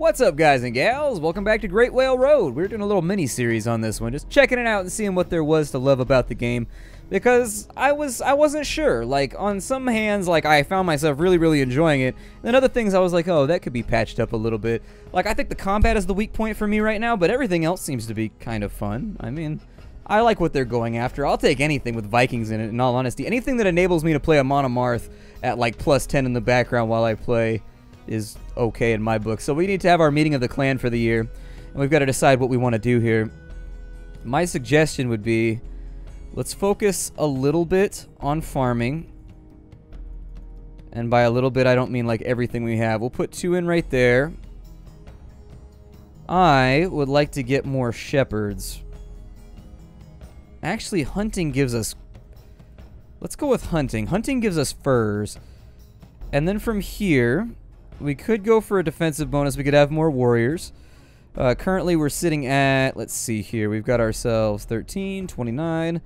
What's up, guys and gals? Welcome back to Great Whale Road. We're doing a little mini-series on this one, just checking it out and seeing what there was to love about the game, because I wasn't sure. Like, on some hands, like, I found myself really enjoying it, and then other things I was like, oh, that could be patched up a little bit. Like, I think the combat is the weak point for me right now, but everything else seems to be kind of fun. I mean, I like what they're going after. I'll take anything with Vikings in it, in all honesty. Anything that enables me to play a Mono Marth at, like, +10 in the background while I play is okay in my book. So we need to have our meeting of the clan for the year, and we've got to decide what we want to do here. My suggestion would be, let's focus a little bit on farming. And by a little bit, I don't mean, like, everything we have. We'll put 2 in right there. I would like to get more shepherds. Actually, hunting gives us... let's go with hunting. Hunting gives us furs. And then from here, we could go for a defensive bonus. We could have more warriors. Currently, we're sitting at... let's see here. We've got ourselves 13, 29.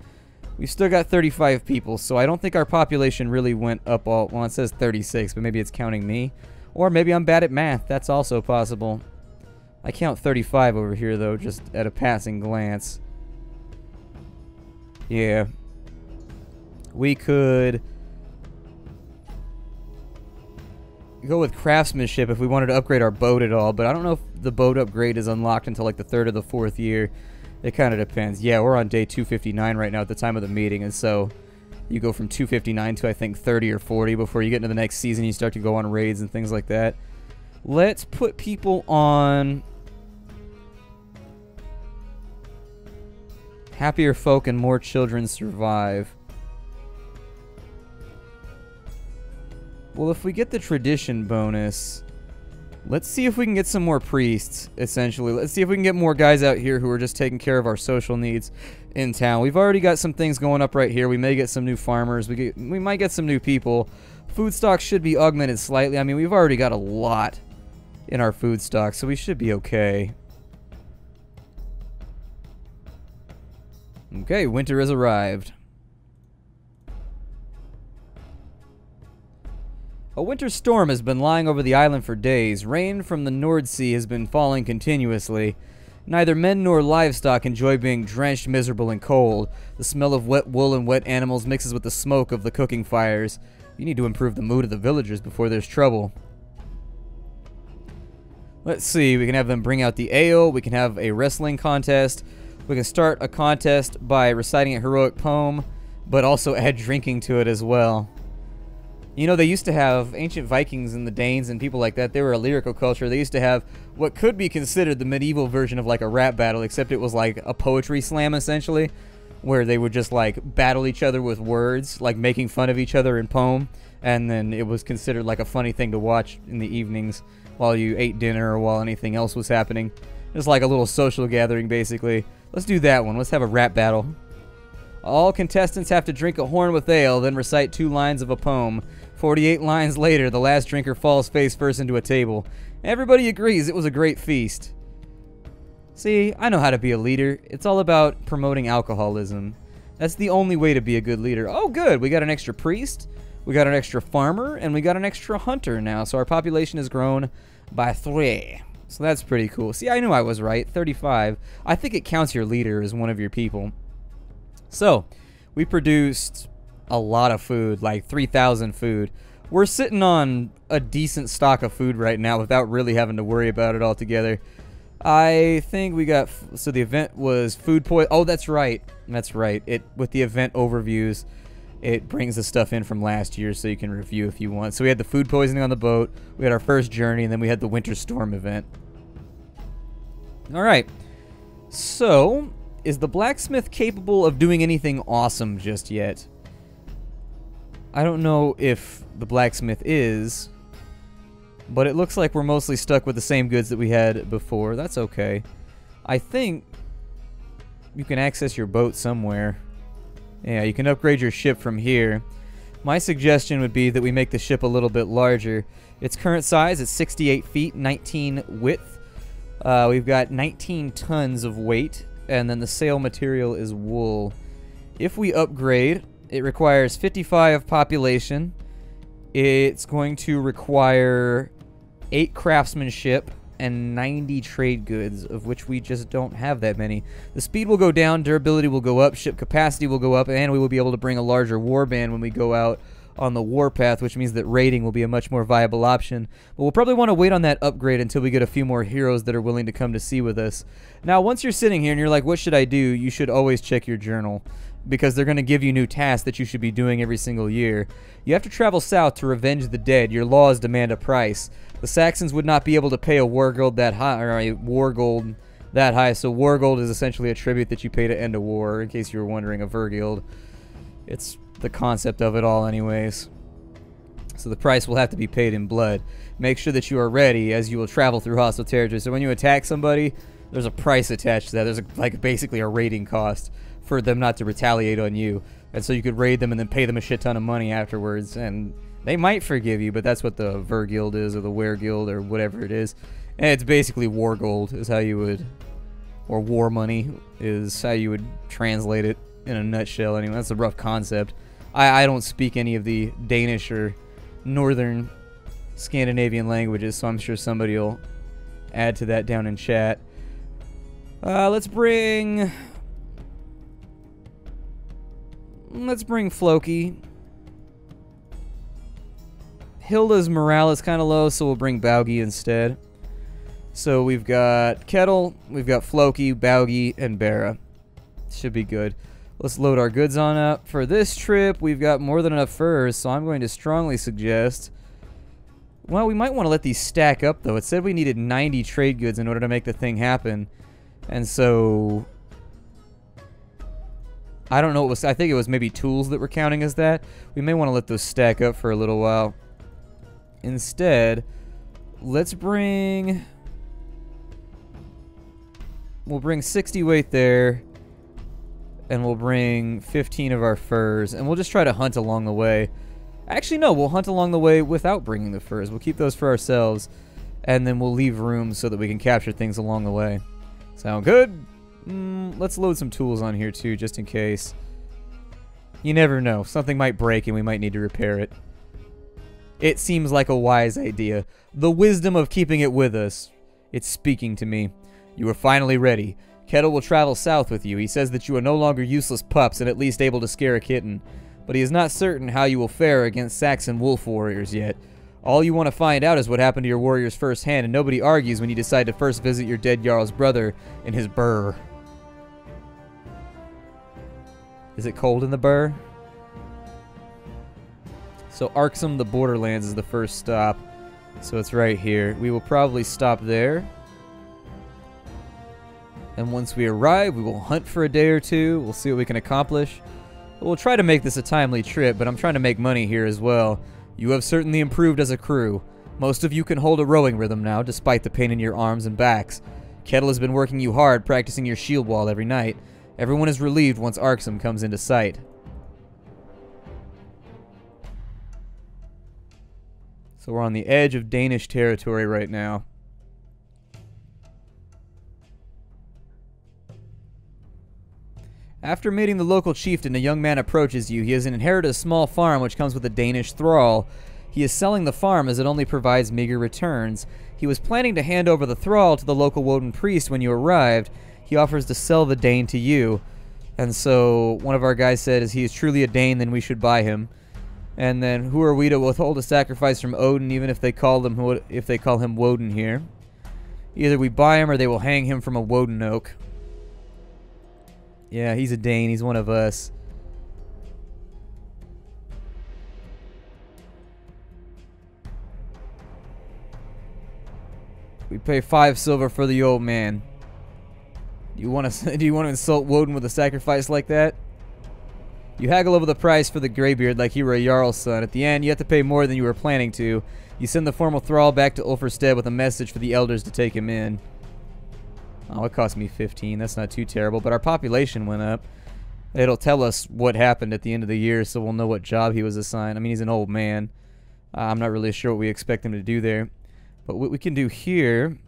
We've still got 35 people, so I don't think our population really went up all... well, it says 36, but maybe it's counting me. Or maybe I'm bad at math. That's also possible. I count 35 over here, though, just at a passing glance. Yeah. We could go with craftsmanship if we wanted to upgrade our boat at all, but I don't know if the boat upgrade is unlocked until like the 3rd or the 4th year. It kind of depends. Yeah, we're on day 259 right now at the time of the meeting, and so you go from 259 to I think 30 or 40 before you get into the next season. You start to go on raids and things like that. Let's put people on happier folk and more children survive. Well, if we get the tradition bonus, let's see if we can get some more priests, essentially. Let's see if we can get more guys out here who are just taking care of our social needs in town. We've already got some things going up right here. We may get some new farmers. We might get some new people. Food stock should be augmented slightly. I mean, we've already got a lot in our food stock, so we should be okay. Okay, winter has arrived. A winter storm has been lying over the island for days. Rain from the Nord Sea has been falling continuously. Neither men nor livestock enjoy being drenched, miserable, and cold. The smell of wet wool and wet animals mixes with the smoke of the cooking fires. You need to improve the mood of the villagers before there's trouble. Let's see, we can have them bring out the ale, we can have a wrestling contest. We can start a contest by reciting a heroic poem, but also add drinking to it as well. You know, they used to have ancient Vikings and the Danes and people like that. They were a lyrical culture. They used to have what could be considered the medieval version of like a rap battle, except it was like a poetry slam essentially, where they would just like battle each other with words, like making fun of each other in poem, and then it was considered like a funny thing to watch in the evenings while you ate dinner or while anything else was happening. It's like a little social gathering, basically. Let's do that one. Let's have a rap battle. All contestants have to drink a horn with ale, then recite 2 lines of a poem. 48 lines later, the last drinker falls face first into a table. Everybody agrees it was a great feast. See, I know how to be a leader. It's all about promoting alcoholism. That's the only way to be a good leader. Oh, good. We got an extra priest, we got an extra farmer, and we got an extra hunter now. So our population has grown by 3. So that's pretty cool. See, I knew I was right. 35. I think it counts your leader as one of your people. So, we produced a lot of food, like 3,000 food. We're sitting on a decent stock of food right now without really having to worry about it altogether. I think we got... so the event was food poison. Oh, that's right. That's right. With the event overviews, it brings the stuff in from last year so you can review if you want. So we had the food poisoning on the boat, we had our first journey, and then we had the winter storm event. Alright, so is the blacksmith capable of doing anything awesome just yet? I don't know if the blacksmith is, but it looks like we're mostly stuck with the same goods that we had before. That's okay. I think you can access your boat somewhere. Yeah, you can upgrade your ship from here. My suggestion would be that we make the ship a little bit larger. Its current size is 68 feet, 19 width. We've got 19 tons of weight, and then the sail material is wool. If we upgrade, it requires 55 population. It's going to require 8 craftsmanship and 90 trade goods, of which we just don't have that many. The speed will go down, durability will go up, ship capacity will go up, and we will be able to bring a larger warband when we go out on the warpath, which means that raiding will be a much more viable option. But we'll probably want to wait on that upgrade until we get a few more heroes that are willing to come to sea with us. Now, once you're sitting here and you're like, what should I do? You should always check your journal, because they're going to give you new tasks that you should be doing every single year. You have to travel south to revenge the dead. Your laws demand a price. The Saxons would not be able to pay a wergild that high, or a wargold that high, so wargold is essentially a tribute that you pay to end a war, in case you were wondering, a vergild. It's the concept of it all anyways. So the price will have to be paid in blood. Make sure that you are ready, as you will travel through hostile territory. So when you attack somebody, there's a price attached to that. There's like basically a raiding cost for them not to retaliate on you. And so you could raid them and then pay them a shit ton of money afterwards, and they might forgive you, but that's what the Vergild is, or the Wergild, or whatever it is. And it's basically war gold is how you would, or war money is how you would translate it in a nutshell. Anyway, that's a rough concept. I don't speak any of the Danish or Northern Scandinavian languages, so I'm sure somebody will add to that down in chat. Let's bring Floki. Hilda's morale is kind of low, so we'll bring Baugi instead. So we've got Kettle, we've got Floki, Baugi, and Bera. Should be good. Let's load our goods on up. For this trip, we've got more than enough furs, so I'm going to strongly suggest... Well, we might want to let these stack up, though. It said we needed 90 trade goods in order to make the thing happen. And so... I don't know what was... I think it was maybe tools that were counting as that. We may want to let those stack up for a little while. Instead, let's bring... We'll bring 60 weight there. And we'll bring 15 of our furs, and we'll just try to hunt along the way. Actually, no, we'll hunt along the way without bringing the furs. We'll keep those for ourselves, and then we'll leave room so that we can capture things along the way. Sound good? Let's load some tools on here, too, just in case. You never know. Something might break, and we might need to repair it. It seems like a wise idea. The wisdom of keeping it with us. It's speaking to me. You are finally ready. Kettle will travel south with you. He says that you are no longer useless pups and at least able to scare a kitten. But he is not certain how you will fare against Saxon wolf warriors yet. All you want to find out is what happened to your warriors firsthand, and nobody argues when you decide to first visit your dead Jarl's brother in his burr. Is it cold in the burr? So Arksum, the Borderlands, is the first stop. So it's right here. We will probably stop there. And once we arrive, we will hunt for a day or two. We'll see what we can accomplish. We'll try to make this a timely trip, but I'm trying to make money here as well. You have certainly improved as a crew. Most of you can hold a rowing rhythm now, despite the pain in your arms and backs. Kettle has been working you hard, practicing your shield wall every night. Everyone is relieved once Arksum comes into sight. So we're on the edge of Danish territory right now. After meeting the local chieftain, a young man approaches you. He has inherited a small farm which comes with a Danish thrall. He is selling the farm as it only provides meager returns. He was planning to hand over the thrall to the local Woden priest when you arrived. He offers to sell the Dane to you. And so one of our guys said, "Is he is truly a Dane, then we should buy him." And then, who are we to withhold a sacrifice from Odin, even if they call him Woden here? Either we buy him or they will hang him from a Woden oak. Yeah, he's a Dane. He's one of us. We pay 5 silver for the old man. Do you want to insult Woden with a sacrifice like that? You haggle over the price for the graybeard like he were a Jarl's son. At the end, you have to pay more than you were planning to. You send the formal thrall back to Ulferstead with a message for the elders to take him in. Oh, it cost me 15. That's not too terrible, but our population went up. It'll tell us what happened at the end of the year, so we'll know what job he was assigned. I mean, he's an old man. I'm not really sure what we expect him to do there. But what we can do here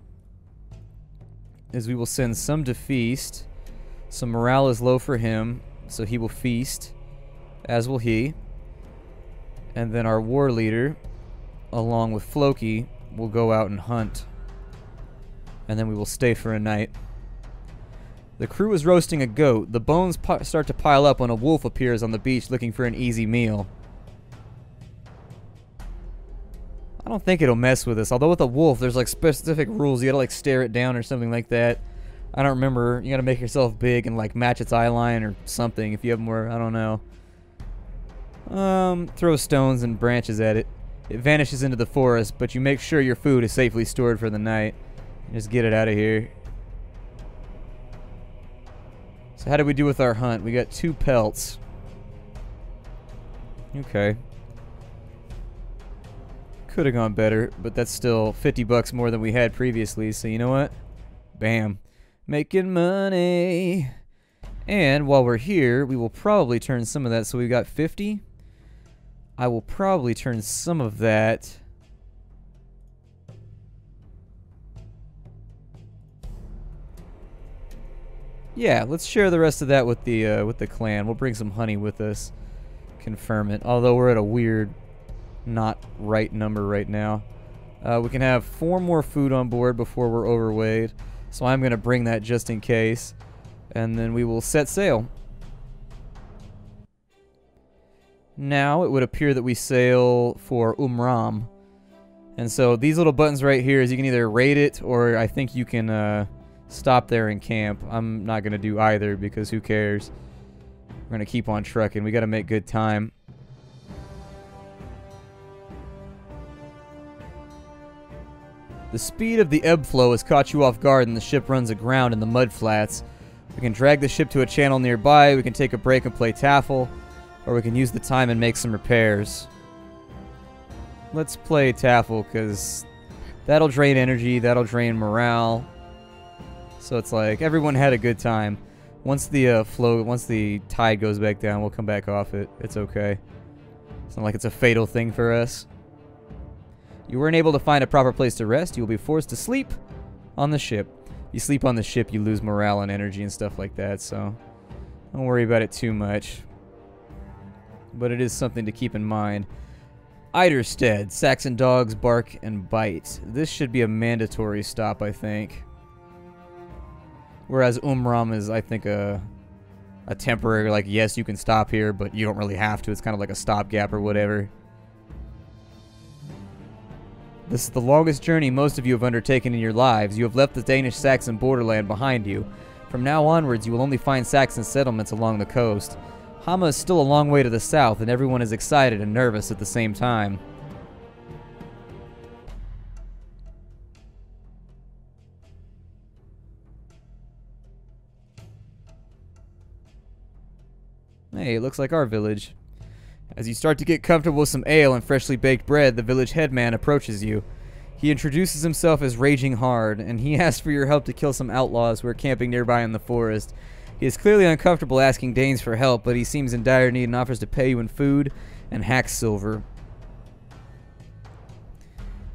is we will send some to feast. So morale is low for him, so he will feast, as will he. And then our war leader, along with Floki, will go out and hunt. and then we will stay for a night. The crew is roasting a goat. The bones start to pile up when a wolf appears on the beach looking for an easy meal. I don't think it'll mess with us. Although with a wolf, there's like specific rules. You gotta like stare it down or something like that. I don't remember. You gotta make yourself big and like match its eye line or something. If you have more, I don't know. Throw stones and branches at it. It vanishes into the forest, but you make sure your food is safely stored for the night. Just get it out of here. So how did we do with our hunt? We got 2 pelts. Okay. Could have gone better, but that's still 50 bucks more than we had previously, so you know what? Bam. Making money. And while we're here, we will probably turn some of that, so we've got 50. I will probably turn some of that. Yeah, let's share the rest of that with the clan. We'll bring some honey with us. Confirm it. Although we're at a weird, not right number right now. We can have 4 more food on board before we're overweight. So I'm gonna bring that just in case, and then we will set sail. Now it would appear that we sail for Umram. And so these little buttons right here is you can either raid it or I think you can stop there and camp. I'm not going to do either because who cares. We're going to keep on trucking. We got to make good time. The speed of the ebb flow has caught you off guard and the ship runs aground in the mud flats. We can drag the ship to a channel nearby. We can take a break and play Taffel. Or we can use the time and make some repairs. Let's play Taffel, because that'll drain energy, that'll drain morale. So it's like, everyone had a good time. Once the once the tide goes back down, we'll come back off it. It's okay. It's not like it's a fatal thing for us. You weren't able to find a proper place to rest. You will be forced to sleep on the ship. You sleep on the ship, you lose morale and energy and stuff like that, so don't worry about it too much. But it is something to keep in mind. Eidersted. Saxon dogs bark and bite. This should be a mandatory stop, I think. Whereas Umram is, I think, a temporary, like, yes, you can stop here, but you don't really have to. It's kind of like a stopgap or whatever. This is the longest journey most of you have undertaken in your lives. You have left the Danish-Saxon borderland behind you. From now onwards, you will only find Saxon settlements along the coast. Hama is still a long way to the south, and everyone is excited and nervous at the same time. Hey, it looks like our village. As you start to get comfortable with some ale and freshly baked bread, the village headman approaches you. He introduces himself as Raging Hard, and he asks for your help to kill some outlaws who are camping nearby in the forest. He is clearly uncomfortable asking Danes for help, but he seems in dire need and offers to pay you in food and hacksilver.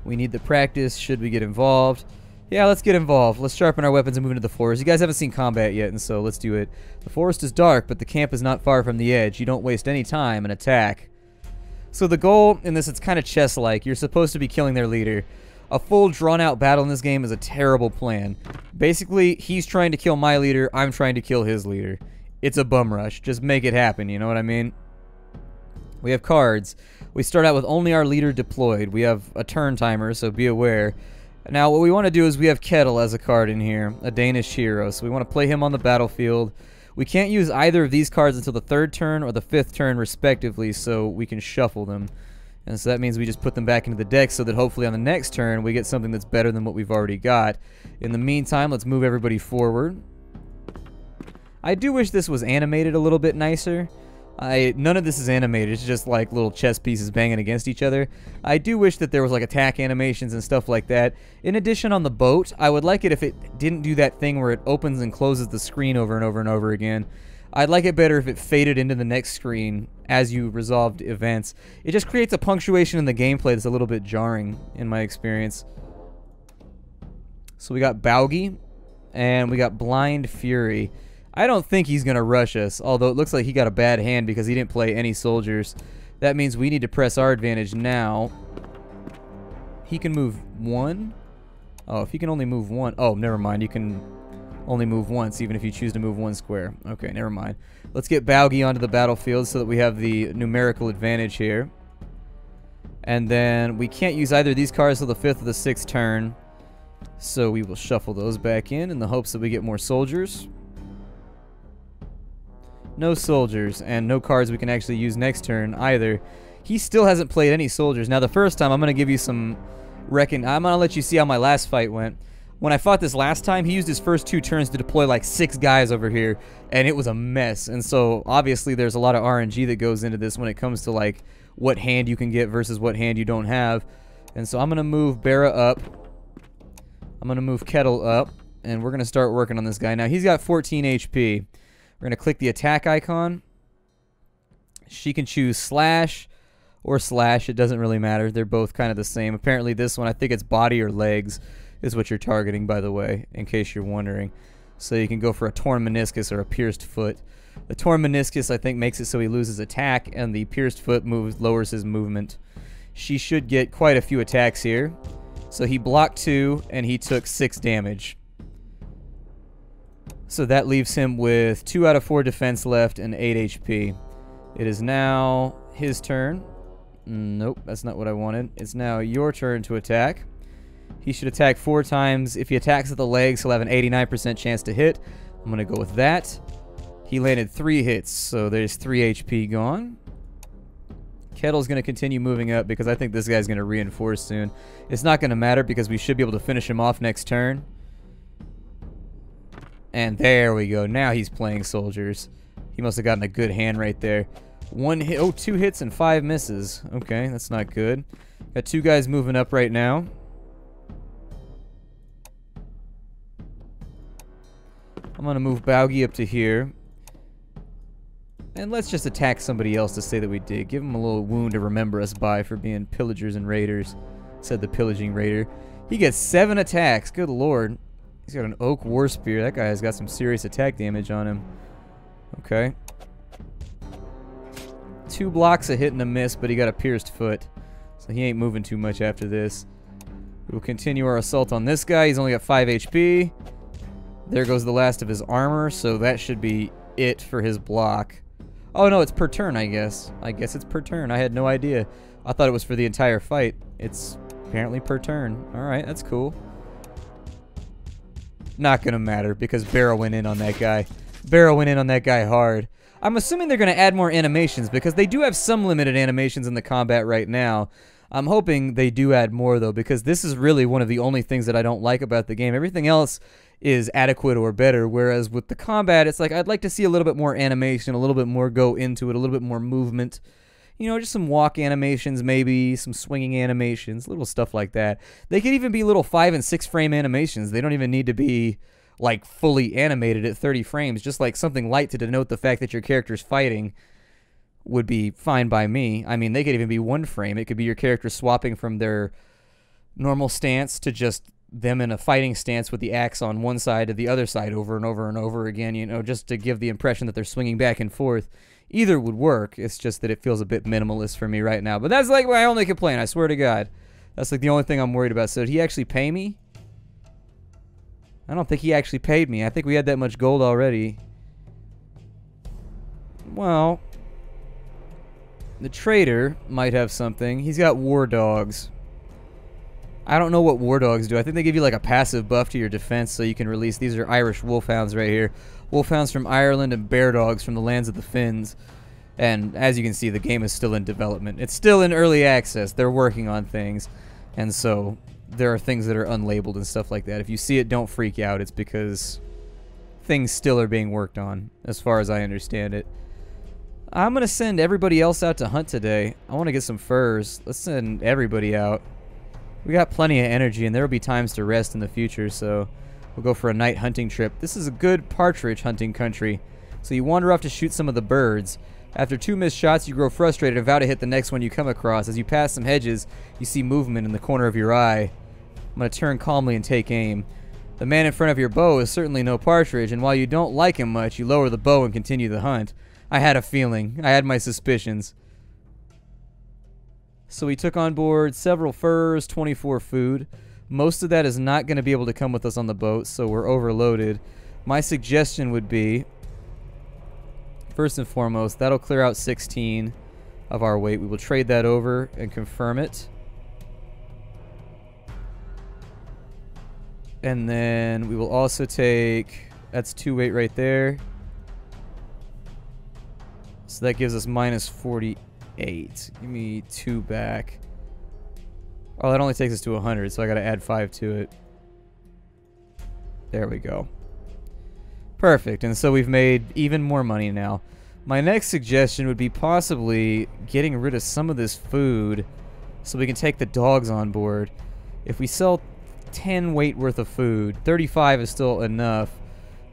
We need the practice. Should we get involved? Yeah, let's get involved. Let's sharpen our weapons and move into the forest. You guys haven't seen combat yet, and so let's do it. The forest is dark, but the camp is not far from the edge. You don't waste any time and attack. So the goal in this, it's kind of chess-like. You're supposed to be killing their leader. A full, drawn-out battle in this game is a terrible plan. Basically, he's trying to kill my leader, I'm trying to kill his leader. It's a bum rush. Just make it happen, you know what I mean? We have cards. We start out with only our leader deployed. We have a turn timer, so be aware. Now, what we want to do is we have Kettle as a card in here, a Danish hero, so we want to play him on the battlefield. We can't use either of these cards until the 3rd turn or the 5th turn, respectively, so we can shuffle them. And so that means we just put them back into the deck so that hopefully on the next turn we get something that's better than what we've already got. In the meantime, let's move everybody forward. I do wish this was animated a little bit nicer. None of this is animated. It's just like little chess pieces banging against each other. I do wish that there was like attack animations and stuff like that. In addition, on the boat, I would like it if it didn't do that thing where it opens and closes the screen over and over and over again. I'd like it better if it faded into the next screen as you resolved events. It just creates a punctuation in the gameplay that's a little bit jarring, in my experience. So we got Baugi, and we got Blind Fury. I don't think he's going to rush us, although it looks like he got a bad hand because he didn't play any soldiers. That means we need to press our advantage now. He can move 1. Oh, if you can only move one. Oh, never mind. You can only move once, even if you choose to move one square. Okay, never mind. Let's get Baugi onto the battlefield so that we have the numerical advantage here. And then we can't use either of these cards till the 5th or the 6th turn. So we will shuffle those back in the hopes that we get more soldiers. No soldiers, and no cards we can actually use next turn either. He still hasn't played any soldiers. Now, the first time, I'm going to give you some... I'm going to let you see how my last fight went. When I fought this last time, he used his first two turns to deploy like 6 guys over here, and it was a mess. And so, obviously, there's a lot of RNG that goes into this when it comes to, like, what hand you can get versus what hand you don't have. And so I'm going to move Bera up. I'm going to move Kettle up, and we're going to start working on this guy. Now, he's got 14 HP. We're going to click the attack icon. She can choose slash or slash. It doesn't really matter. They're both kind of the same. Apparently this one, I think it's body or legs is what you're targeting, by the way, in case you're wondering. So you can go for a torn meniscus or a pierced foot. The torn meniscus, I think, makes it so he loses attack, and the pierced foot lowers his movement. She should get quite a few attacks here. So he blocked 2, and he took 6 damage. So that leaves him with 2 out of 4 defense left and 8 HP. It is now his turn. Nope, that's not what I wanted. It's now your turn to attack. He should attack 4 times. If he attacks at the legs, he'll have an 89% chance to hit. I'm going to go with that. He landed 3 hits, so there's 3 HP gone. Kettle's going to continue moving up because I think this guy's going to reinforce soon. It's not going to matter because we should be able to finish him off next turn. And there we go. Now he's playing soldiers. He must have gotten a good hand right there. 1 hit. Oh, 2 hits and 5 misses. Okay, that's not good. Got 2 guys moving up right now. I'm going to move Baugi up to here. And let's just attack somebody else to say that we did. Give him a little wound to remember us by for being pillagers and raiders. Said the pillaging raider. He gets 7 attacks. Good lord. He's got an oak war spear. That guy has got some serious attack damage on him. Okay. 2 blocks, a hit and a miss, but he got a pierced foot. So he ain't moving too much after this. We'll continue our assault on this guy. He's only got 5 HP. There goes the last of his armor, so that should be it for his block. Oh no, it's per turn, I guess. I guess it's per turn. I had no idea. I thought it was for the entire fight. It's apparently per turn. Alright, that's cool. Not gonna matter because Bera went in on that guy. Bera went in on that guy hard. I'm assuming they're gonna add more animations because they do have some limited animations in the combat right now. I'm hoping they do add more though, because this is really one of the only things that I don't like about the game. Everything else is adequate or better, whereas with the combat, it's like I'd like to see a little bit more animation, a little bit more go into it, a little bit more movement. You know, just some walk animations maybe, some swinging animations, little stuff like that. They could even be little 5- and 6- frame animations. They don't even need to be like fully animated at 30 frames. Just like something light to denote the fact that your character's fighting would be fine by me. I mean, they could even be 1 frame. It could be your character swapping from their normal stance to just them in a fighting stance with the axe on one side to the other side over and over and over again, you know, just to give the impression that they're swinging back and forth. Either would work. It's just that it feels a bit minimalist for me right now. But that's like my only complaint, I swear to God. That's like the only thing I'm worried about. So did he actually pay me? I don't think he actually paid me. I think we had that much gold already. Well, the trader might have something. He's got war dogs. I don't know what war dogs do. I think they give you like a passive buff to your defense so you can release. These are Irish wolfhounds right here. Wolfhounds from Ireland and bear dogs from the lands of the Finns. And as you can see, the game is still in development. It's still in early access. They're working on things. And so there are things that are unlabeled and stuff like that. If you see it, don't freak out. It's because things still are being worked on, as far as I understand it. I'm going to send everybody else out to hunt today. I want to get some furs. Let's send everybody out. We got plenty of energy, and there will be times to rest in the future, so we'll go for a night hunting trip. This is a good partridge hunting country, so you wander off to shoot some of the birds. After 2 missed shots, you grow frustrated and vow to hit the next one you come across. As you pass some hedges, you see movement in the corner of your eye. I'm going to turn calmly and take aim. The man in front of your bow is certainly no partridge, and while you don't like him much, you lower the bow and continue the hunt. I had a feeling. I had my suspicions. So we took on board several furs, 24 food. Most of that is not going to be able to come with us on the boat, so we're overloaded. My suggestion would be, first and foremost, that'll clear out 16 of our weight. We will trade that over and confirm it. And then we will also take... That's 2 weight right there. So that gives us minus 48. Give me 2 back. Oh, that only takes us to 100, so I gotta add 5 to it. There we go. Perfect, and so we've made even more money now. My next suggestion would be possibly getting rid of some of this food so we can take the dogs on board. If we sell 10 weight worth of food, 35 is still enough.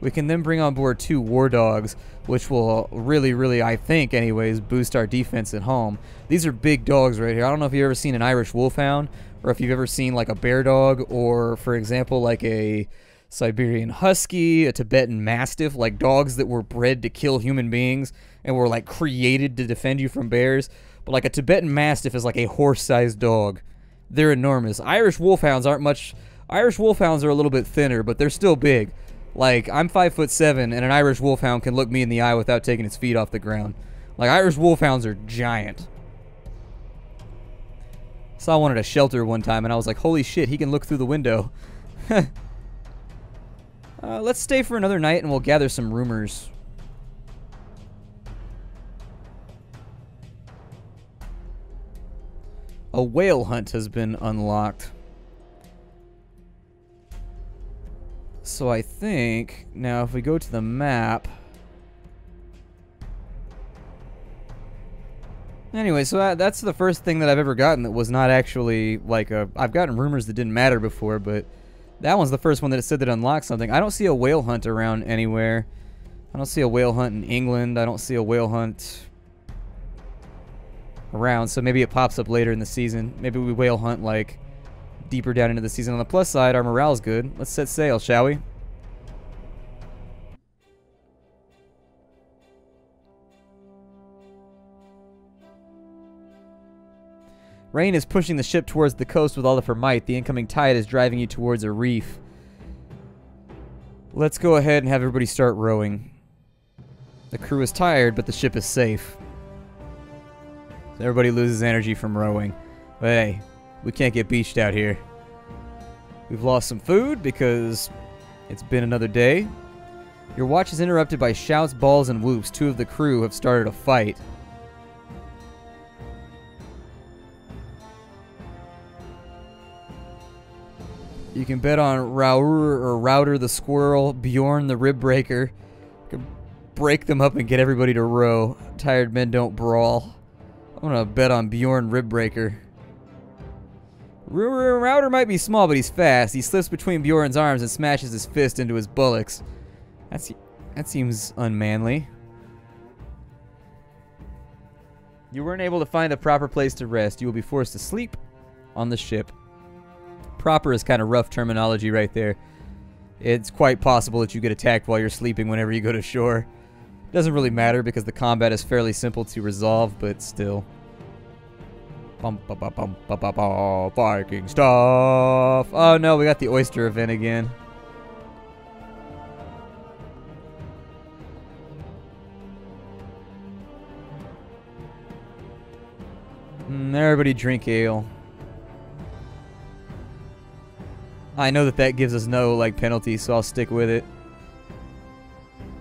We can then bring on board 2 war dogs, which will really, I think anyways, boost our defense at home. These are big dogs right here. I don't know if you've ever seen an Irish wolfhound, or if you've ever seen like a bear dog, or for example like a Siberian husky, a Tibetan mastiff, like dogs that were bred to kill human beings and were like created to defend you from bears. But like a Tibetan mastiff is like a horse-sized dog. They're enormous. Irish wolfhounds aren't much. Irish wolfhounds are a little bit thinner, but they're still big. Like, I'm 5'7", and an Irish wolfhound can look me in the eye without taking its feet off the ground. Like, Irish wolfhounds are giant. So I wanted a shelter one time, and I was like, holy shit, he can look through the window. Let's stay for another night, and we'll gather some rumors. A whale hunt has been unlocked. So I think, now if we go to the map... Anyway, so that's the first thing that I've ever gotten that was not actually, like, I've gotten rumors that didn't matter before, but that one's the first one that it said that unlocked something. I don't see a whale hunt around anywhere. I don't see a whale hunt in England. I don't see a whale hunt around, so maybe it pops up later in the season. Maybe we whale hunt, like... deeper down into the season. On the plus side, our morale's good. Let's set sail, shall we? Rain is pushing the ship towards the coast with all of her might. The incoming tide is driving you towards a reef. Let's go ahead and have everybody start rowing. The crew is tired, but the ship is safe. So everybody loses energy from rowing. But hey, we can't get beached out here. We've lost some food because it's been another day. Your watch is interrupted by shouts, balls, and whoops. 2 of the crew have started a fight. You can bet on Router the Squirrel, Bjorn the Rib Breaker. You can break them up and get everybody to row. Tired men don't brawl. I'm gonna bet on Bjorn Rib Breaker. Router might be small, but he's fast. He slips between Bjorn's arms and smashes his fist into his buttocks. That seems unmanly. You weren't able to find a proper place to rest. You will be forced to sleep on the ship. Proper is kind of rough terminology right there. It's quite possible that you get attacked while you're sleeping whenever you go to shore. It doesn't really matter because the combat is fairly simple to resolve, but still... Viking stuff. Oh no, we got the oyster event again. Everybody drink ale. I know that that gives us no like penalty, so I'll stick with it.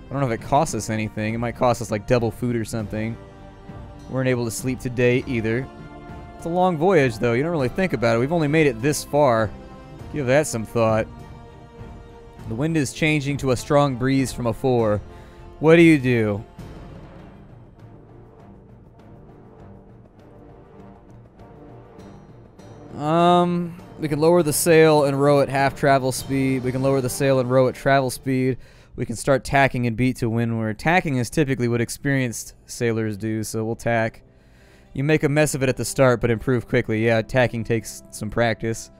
I don't know if it costs us anything. It might cost us like double food or something. We weren't able to sleep today either. It's a long voyage, though. You don't really think about it. We've only made it this far. Give that some thought. The wind is changing to a strong breeze from afore. What do you do? We can lower the sail and row at half travel speed. We can lower the sail and row at travel speed. We can start tacking and beat to windward. Tacking is typically what experienced sailors do, so we'll tack. You make a mess of it at the start, but improve quickly. Yeah, tacking takes some practice.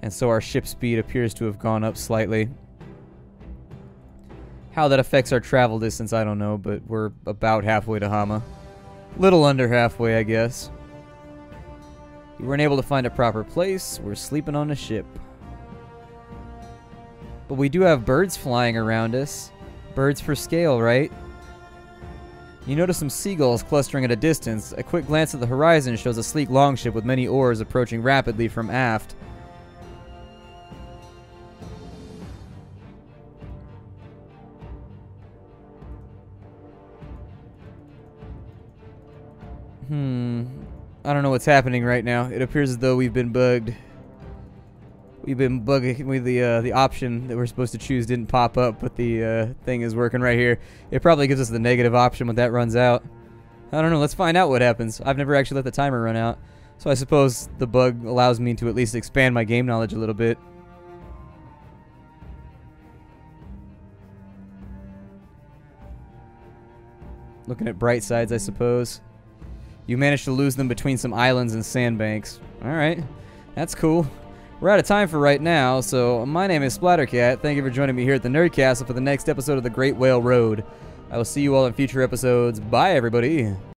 And so our ship speed appears to have gone up slightly. How that affects our travel distance, I don't know, but we're about halfway to Hama. Little under halfway, I guess. We weren't able to find a proper place. We're sleeping on a ship. But we do have birds flying around us. Birds for scale, right? You notice some seagulls clustering at a distance. A quick glance at the horizon shows a sleek longship with many oars approaching rapidly from aft. I don't know what's happening right now. It appears as though we've been bugged. We've been bugging with the option that we're supposed to choose didn't pop up, but the thing is working right here. It probably gives us the negative option when that runs out. I don't know. Let's find out what happens. I've never actually let the timer run out, so I suppose the bug allows me to at least expand my game knowledge a little bit. Looking at bright sides, I suppose. You managed to lose them between some islands and sandbanks. Alright, that's cool. We're out of time for right now, so my name is Splattercat. Thank you for joining me here at the Nerd Castle for the next episode of The Great Whale Road. I will see you all in future episodes. Bye, everybody.